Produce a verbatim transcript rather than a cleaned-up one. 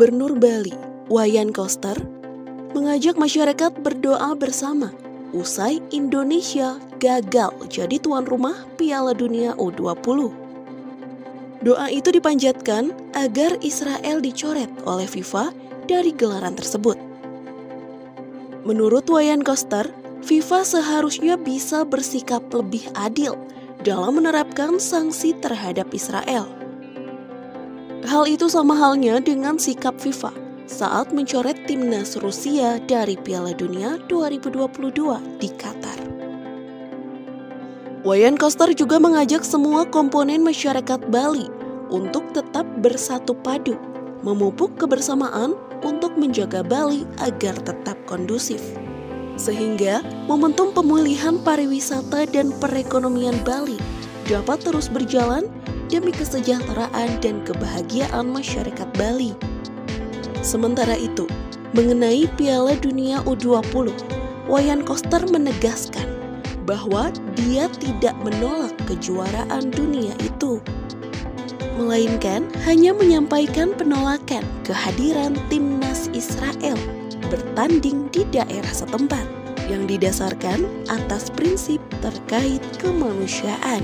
Gubernur Bali, Wayan Koster, mengajak masyarakat berdoa bersama usai Indonesia gagal jadi tuan rumah Piala Dunia U dua puluh. Doa itu dipanjatkan agar Israel dicoret oleh FIFA dari gelaran tersebut. Menurut Wayan Koster, FIFA seharusnya bisa bersikap lebih adil dalam menerapkan sanksi terhadap Israel. Hal itu sama halnya dengan sikap FIFA saat mencoret Timnas Rusia dari Piala Dunia dua ribu dua puluh dua di Qatar. Wayan Koster juga mengajak semua komponen masyarakat Bali untuk tetap bersatu padu, memupuk kebersamaan untuk menjaga Bali agar tetap kondusif. Sehingga momentum pemulihan pariwisata dan perekonomian Bali dapat terus berjalan demi kesejahteraan dan kebahagiaan masyarakat Bali. Sementara itu, mengenai Piala Dunia U dua puluh, Wayan Koster menegaskan bahwa dia tidak menolak kejuaraan dunia itu, melainkan hanya menyampaikan penolakan kehadiran Timnas Israel bertanding di daerah setempat yang didasarkan atas prinsip terkait kemanusiaan.